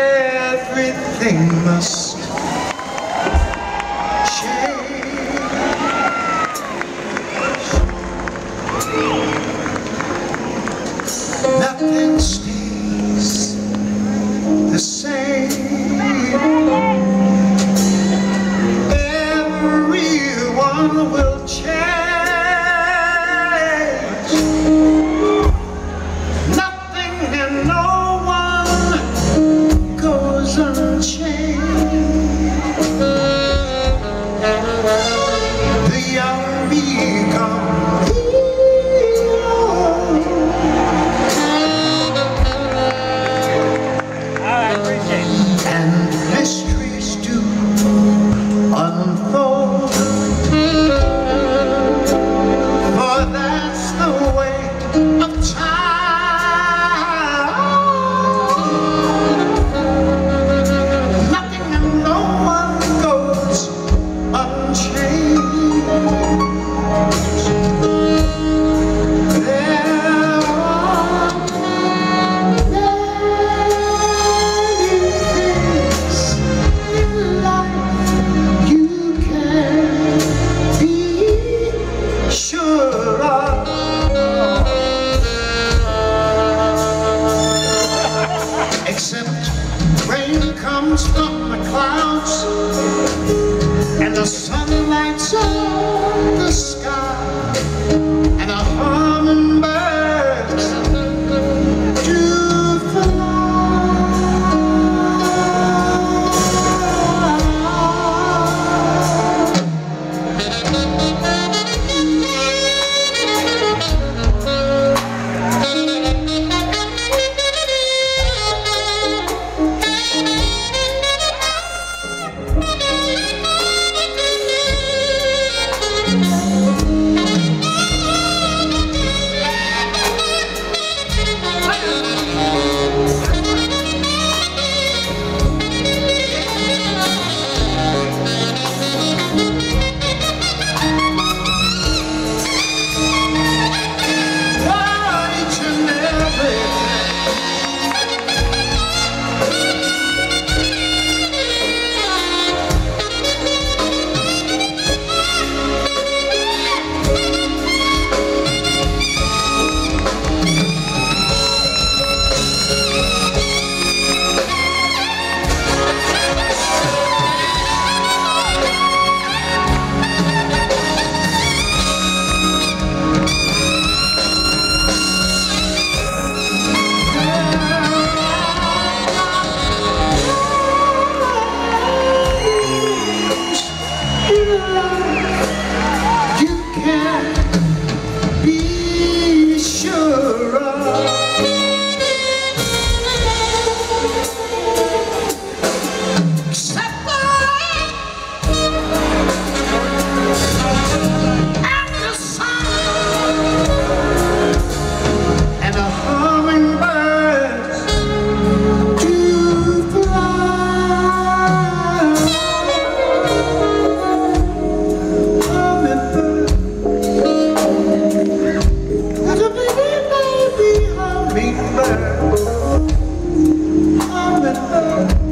Everything must change. Nothing stays the same. Everyone will change. From the clouds and the sun lights on the sky and the hummingbirds do I'm in love.